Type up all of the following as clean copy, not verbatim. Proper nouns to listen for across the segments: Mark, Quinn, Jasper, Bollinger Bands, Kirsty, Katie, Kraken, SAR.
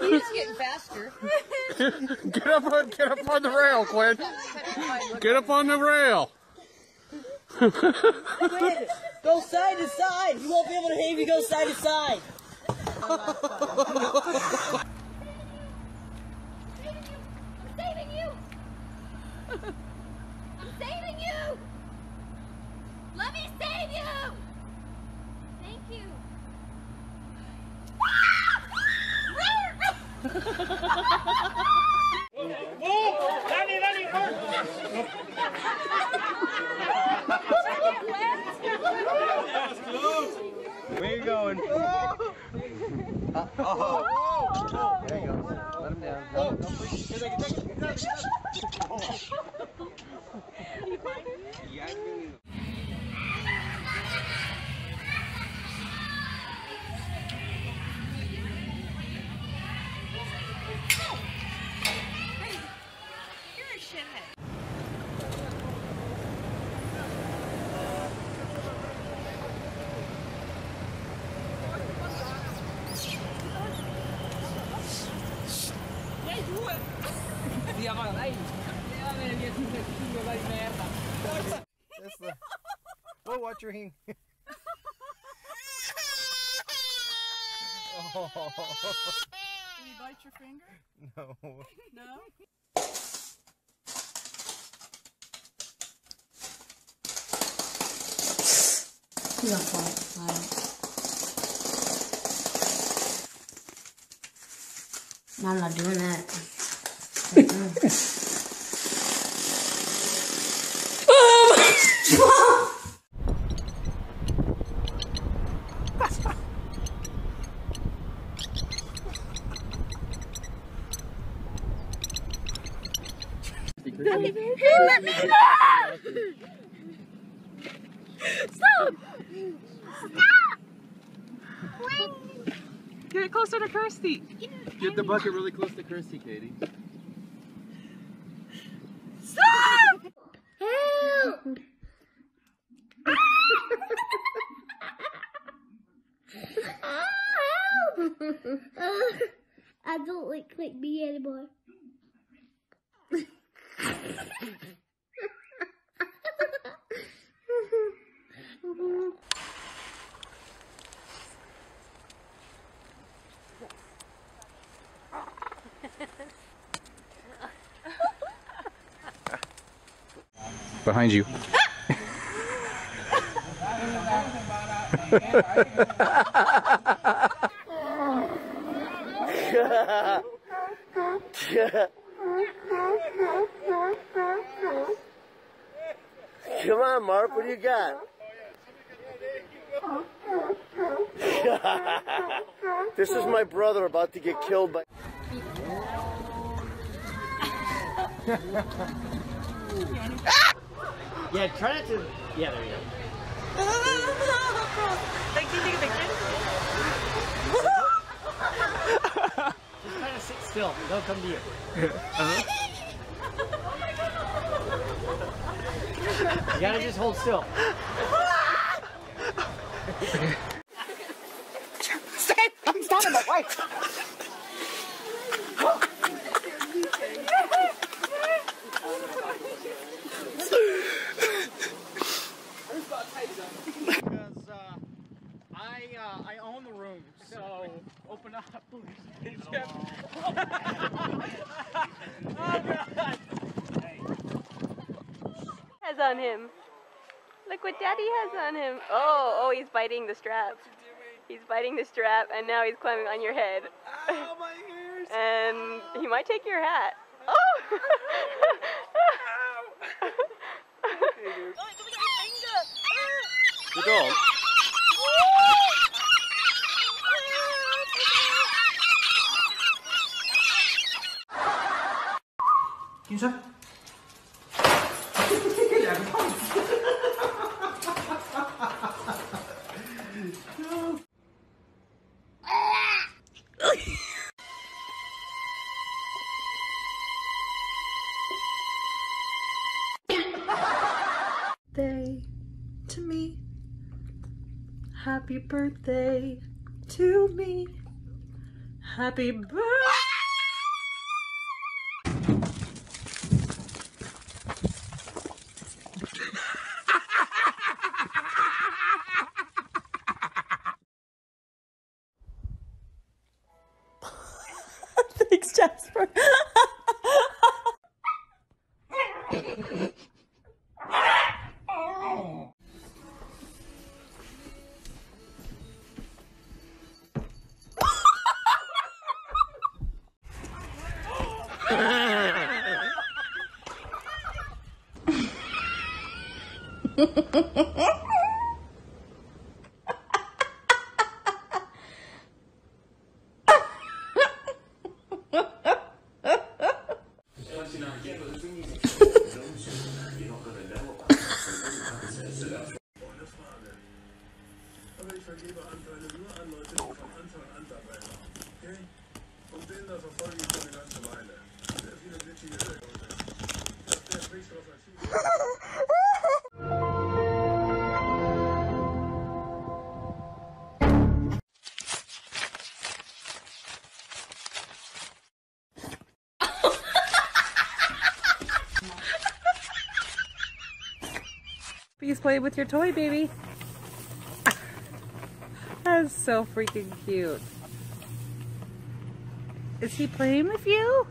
He's getting faster. Get up on the rail, Quinn. Get up on the rail. Quinn, go side to side. You won't be able to hear if you go side to side. I'm saving you. I'm saving you. Let me save you. Thank you. Where are you going? Oh. There he goes. Let him down. Oh. We'll watch your hand. Oh. Did you bite your finger? No. No? You don't fly. No, I'm not doing that. Let me go! Stop! Stop! Wait. Get closer to Kirsty. Get the bucket really close to Kirsty, Katie. Stop! Help! I don't like Click B anymore. Behind you. Come on, Mark, what do you got? This is my brother about to get killed by... Yeah, try not to... Yeah, there you go. Like, do you take a picture? Just try to sit still. They'll come to you. Uh-huh. You gotta just hold still. I'm stopping my wife. Because I own the room, so open up. Oh God! Has on him. Look what Daddy has on him. Oh, he's biting the strap. He's biting the strap, and now he's climbing on your head. Oh, my ears! And he might take your hat. Oh! The dog. Can you Happy birthday to me. Happy birthday. Thanks, Jasper. Please play with your toy, baby. That is so freaking cute. Is he playing with you?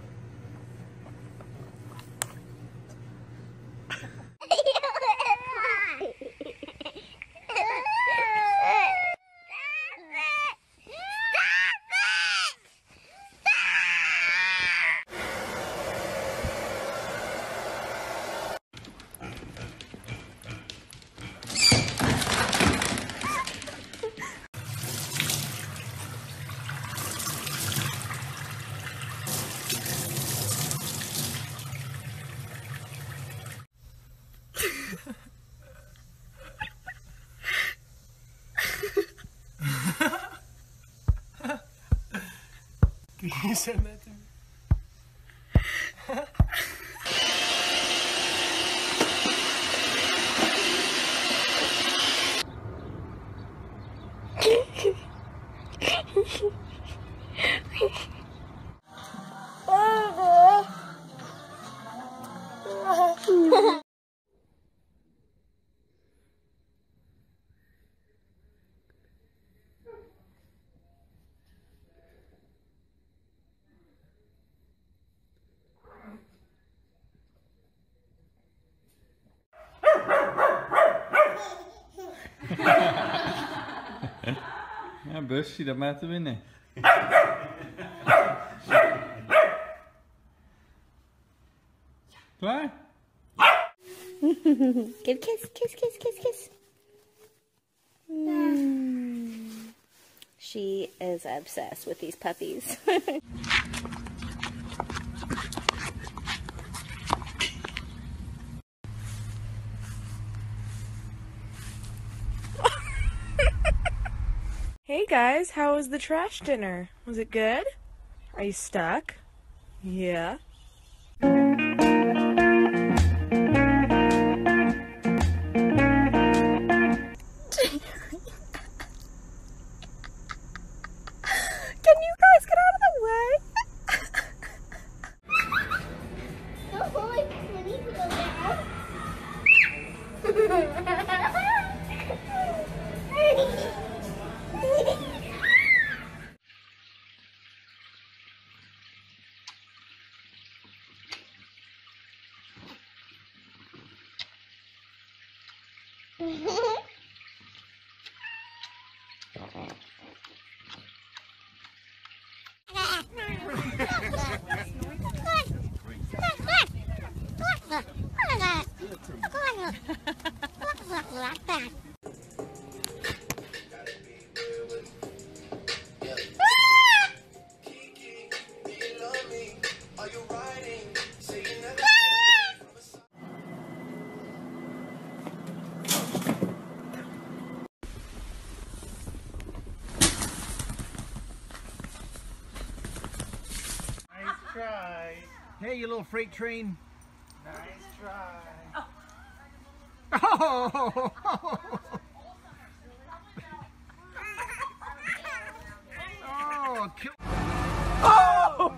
Can you send that to me? Bushy, dat maakt er weer niet. Klaar? Give kiss, kiss, kiss, kiss, kiss. Mm. She is obsessed with these puppies. Hey guys, how was the trash dinner? Was it good? Are you stuck? Yeah. Can you guys get out of the way? Hey, you little freight train. Nice try. Oh! kill. Oh!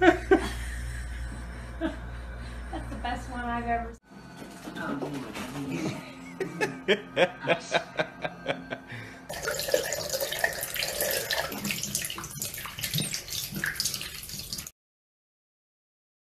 That's that's the best one I've ever seen.